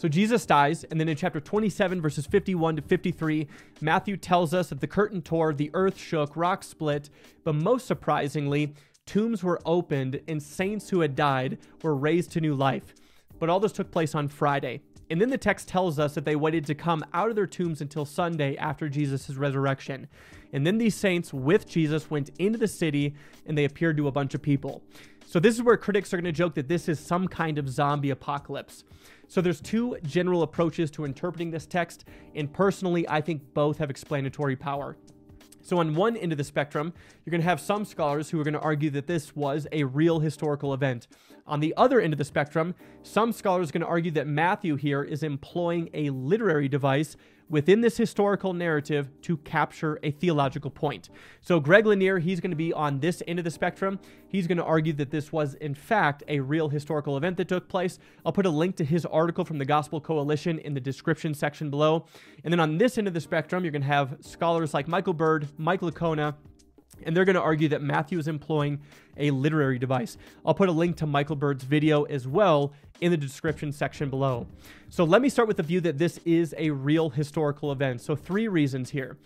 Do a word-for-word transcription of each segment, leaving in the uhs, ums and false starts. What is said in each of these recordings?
So Jesus dies, and then in chapter twenty-seven, verses fifty-one to fifty-three, Matthew tells us that the curtain tore, the earth shook, rocks split, but most surprisingly, tombs were opened and saints who had died were raised to new life. But all this took place on Friday. And then the text tells us that they waited to come out of their tombs until Sunday after Jesus' resurrection. And then these saints with Jesus went into the city and they appeared to a bunch of people. So this is where critics are going to joke that this is some kind of zombie apocalypse. So there's two general approaches to interpreting this text, and personally, I think both have explanatory power. So on one end of the spectrum, you're going to have some scholars who are going to argue that this was a real historical event. On the other end of the spectrum, some scholars are going to argue that Matthew here is employing a literary device within this historical narrative to capture a theological point. So Greg Lanier, he's going to be on this end of the spectrum. He's going to argue that this was, in fact, a real historical event that took place. I'll put a link to his article from the Gospel Coalition in the description section below. And then on this end of the spectrum, you're going to have scholars like Michael Bird, Mike Licona, and they're going to argue that Matthew is employing a literary device. I'll put a link to Michael Bird's video as well in the description section below. So let me start with the view that this is a real historical event. So three reasons here.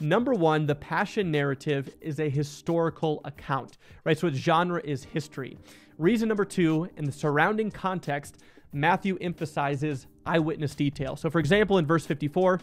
Number one, the Passion narrative is a historical account, right? So its genre is history. Reason number two, in the surrounding context, Matthew emphasizes eyewitness detail. So for example, in verse fifty-four,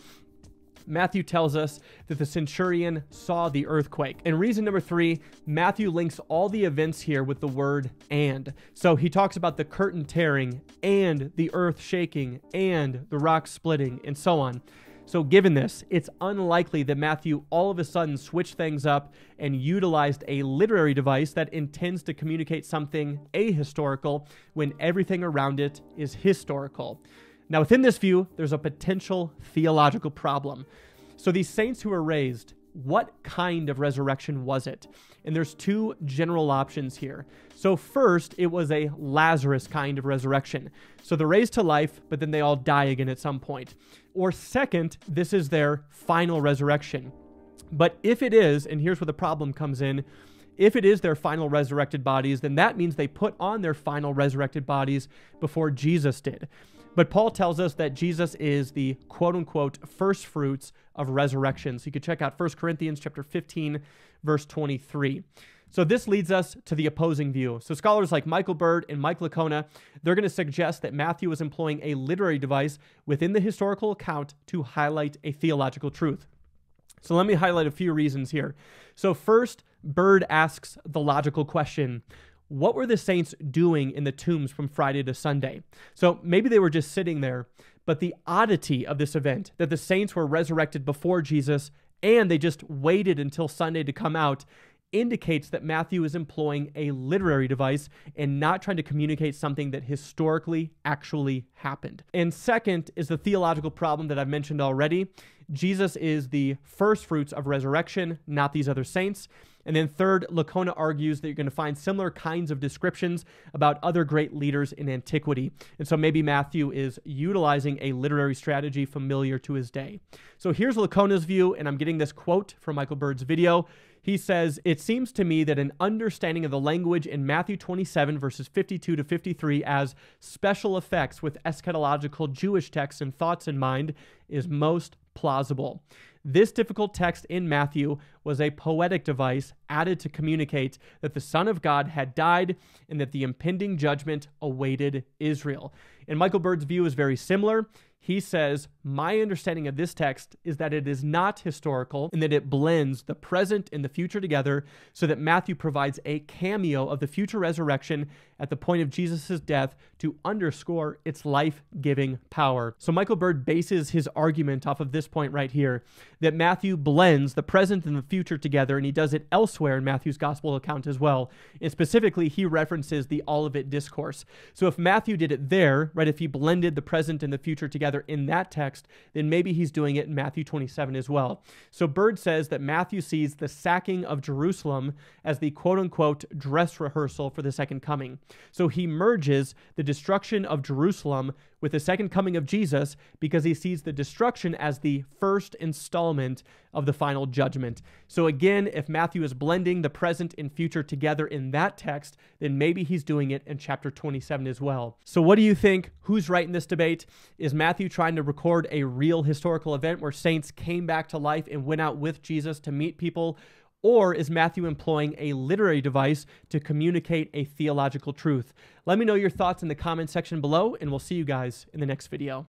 Matthew tells us that the centurion saw the earthquake. And reason number three, Matthew links all the events here with the word "and." So he talks about the curtain tearing and the earth shaking and the rock splitting and so on. So given this, it's unlikely that Matthew all of a sudden switched things up and utilized a literary device that intends to communicate something ahistorical when everything around it is historical. Now, within this view, there's a potential theological problem. So these saints who were raised, what kind of resurrection was it? And there's two general options here. So first, it was a Lazarus kind of resurrection. So they're raised to life, but then they all die again at some point. Or second, this is their final resurrection. But if it is, and here's where the problem comes in, if it is their final resurrected bodies, then that means they put on their final resurrected bodies before Jesus did. But Paul tells us that Jesus is the quote-unquote first fruits of resurrection. So you could check out First Corinthians chapter fifteen, verse twenty-three. So this leads us to the opposing view. So scholars like Michael Bird and Mike Licona, they're going to suggest that Matthew was employing a literary device within the historical account to highlight a theological truth. So let me highlight a few reasons here. So first, Bird asks the logical question, what were the saints doing in the tombs from Friday to Sunday? So maybe they were just sitting there, but the oddity of this event, that the saints were resurrected before Jesus and they just waited until Sunday to come out, indicates that Matthew is employing a literary device and not trying to communicate something that historically actually happened. And second is the theological problem that I've mentioned already. Jesus is the first fruits of resurrection, not these other saints. And then third, Licona argues that you're going to find similar kinds of descriptions about other great leaders in antiquity. And so maybe Matthew is utilizing a literary strategy familiar to his day. So here's Lacona's view, and I'm getting this quote from Michael Bird's video. He says, "It seems to me that an understanding of the language in Matthew twenty-seven, verses fifty-two to fifty-three as special effects with eschatological Jewish texts and thoughts in mind is most plausible. This difficult text in Matthew was a poetic device added to communicate that the Son of God had died and that the impending judgment awaited Israel." And Michael Bird's view is very similar. He says, "My understanding of this text is that it is not historical and that it blends the present and the future together so that Matthew provides a cameo of the future resurrection at the point of Jesus' death to underscore its life-giving power." So Michael Bird bases his argument off of this point right here, that Matthew blends the present and the future together, and he does it elsewhere in Matthew's gospel account as well. And specifically, he references the Olivet discourse. So if Matthew did it there, right, if he blended the present and the future together in that text, then maybe he's doing it in Matthew twenty-seven as well. So Bird says that Matthew sees the sacking of Jerusalem as the quote-unquote dress rehearsal for the second coming. So he merges the destruction of Jerusalem with the second coming of Jesus because he sees the destruction as the first installment of the final judgment. So again, if Matthew is blending the present and future together in that text, then maybe he's doing it in chapter twenty-seven as well. So what do you think? Who's right in this debate? Is Matthew trying to record a real historical event where saints came back to life and went out with Jesus to meet people? Or is Matthew employing a literary device to communicate a theological truth? Let me know your thoughts in the comment section below, and we'll see you guys in the next video.